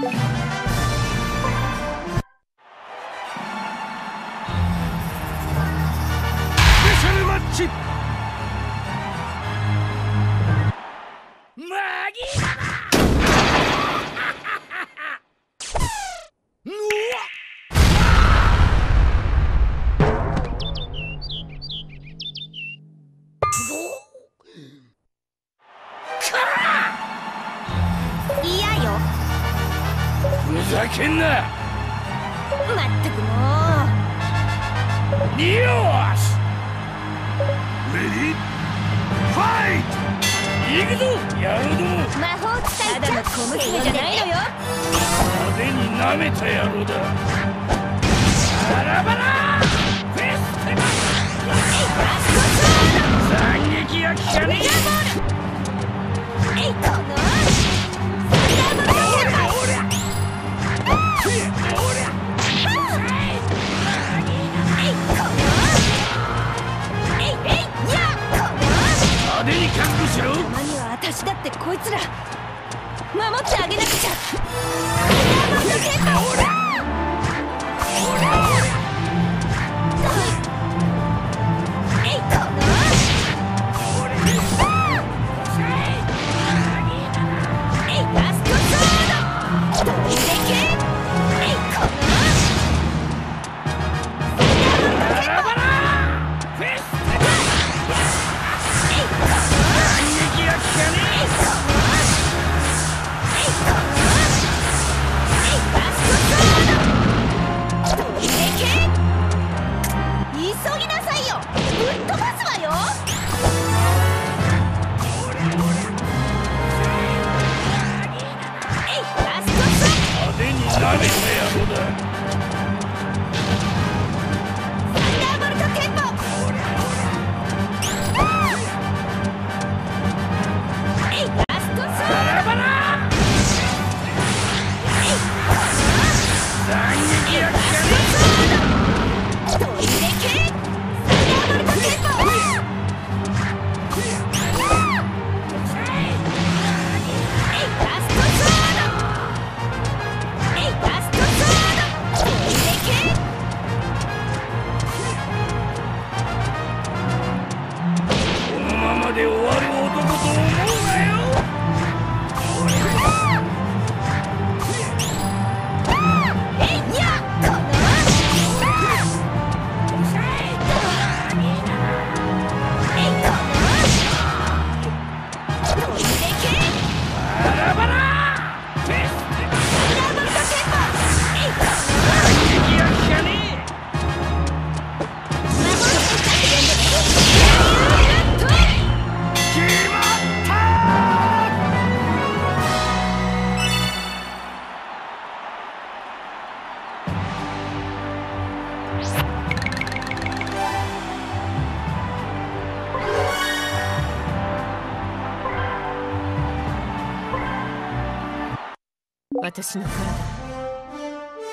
私の体、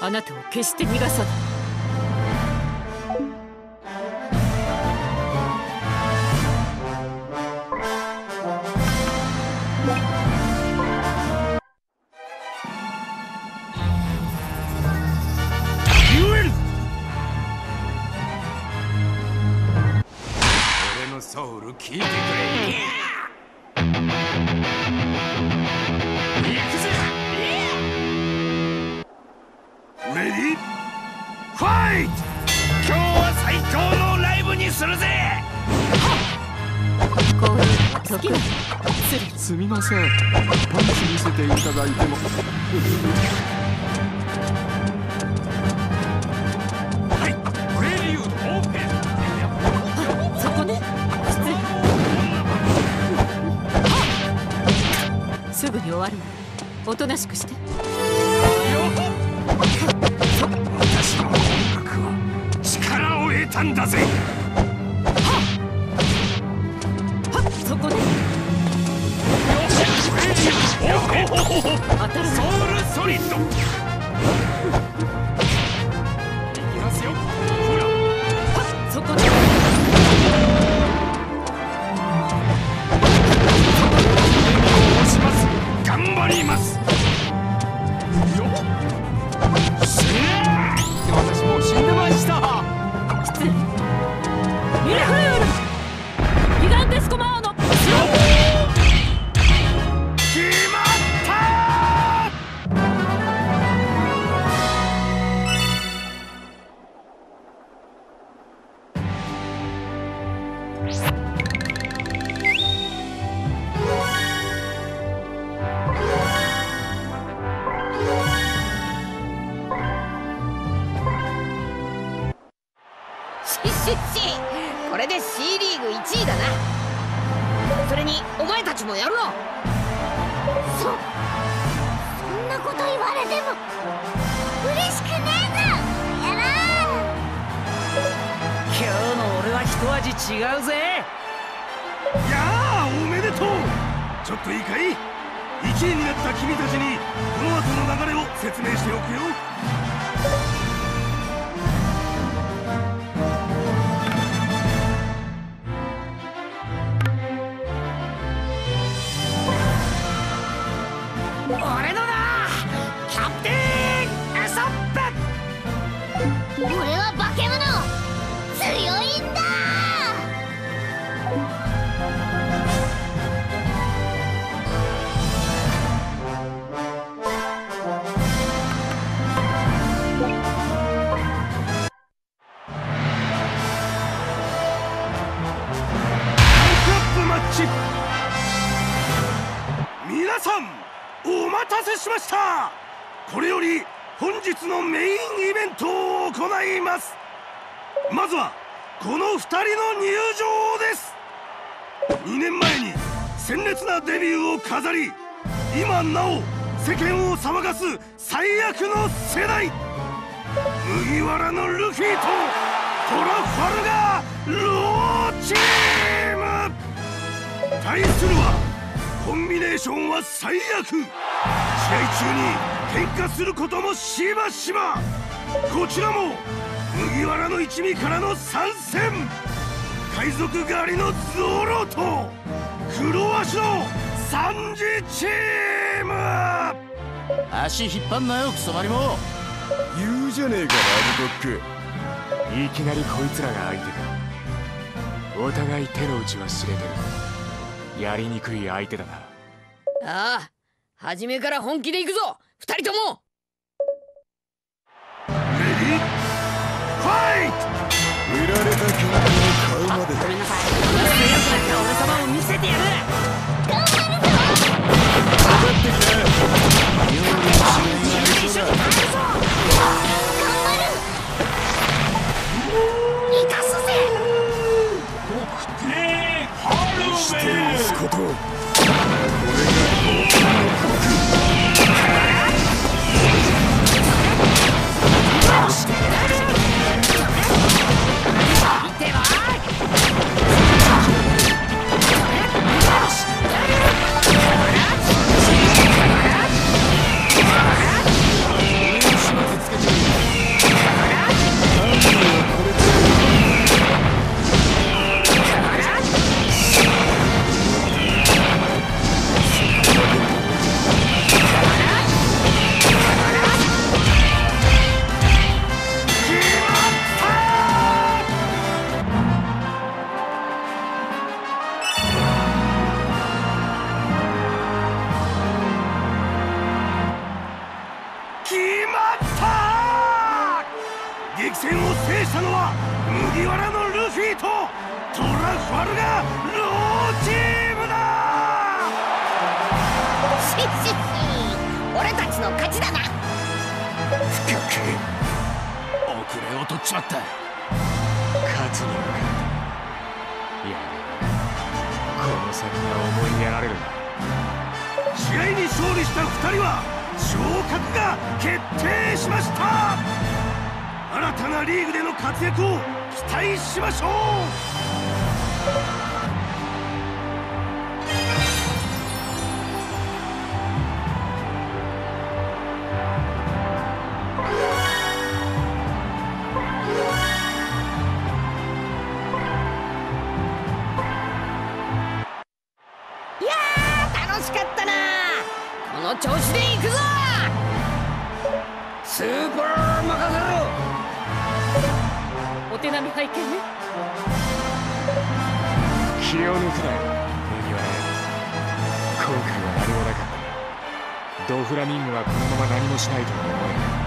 あなたを決して逃がさない。おとなしくして。私の音楽は力を得たんだぜ。そこで。当たる。ソウルソリッド。いきますよ。ほら。そこで。頑張ります。これで C リーグ1位だな。それにお前たちもやろう。そんなこと言われても嬉しくねえぞ。やろう。今日の俺は一味違うぜ。やあ、おめでとう。ちょっといいかい、1位になった君たちにこの後の流れを説明しておくよ。皆さんお待たせしました。これより本日のメインイベントを行います。まずはこの2人の入場です。2年前に鮮烈なデビューを飾り、今なお世間を騒がす最悪の世代、麦わらのルフィとトラファルガー・ローチーム。対するはコンビネーションは最悪、試合中に喧嘩することもしばしば。こちらも麦わらの一味からの参戦、海賊狩りのゾロと黒足のサンジチーム。足引っ張んなよクソマリモ。言うじゃねえかラブドッグ。いきなりこいつらが相手か。お互い手の内は知れてる。やりにくい相手だな。ああ、初めから本気で行くぞ二人とも。レディーファイト。売られた巨額の顔まで。ごめんなさい。強くなった俺様を見せてやる。頑張るぞ。分かってきた。料理の試合ができそうだ。これが僕の僕。戦を制したのは麦わらのルフィとトラファルガー・ローチームだ。俺たちの勝ちだな。深く遅れを取っちまった。勝つに向かってやれ。この先が思いやられるな。試合に勝利した2人は昇格が決定しました。新たなリーグでの活躍を期待しましょう。いやー、楽しかったな。この調子で行くぞ。スーパー任せろ。お手並み拝見ね。気を抜くなよ麦わら屋。今回は何もなかった。ドフラミンゴはこのまま何もしないとは思えない。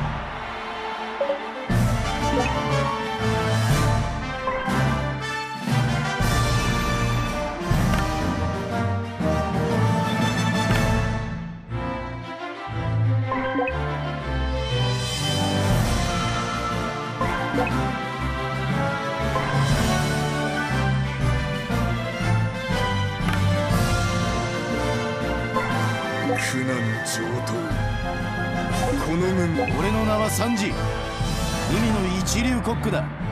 苦難上等。この面、俺の名はサンジ、海の一流コックだ。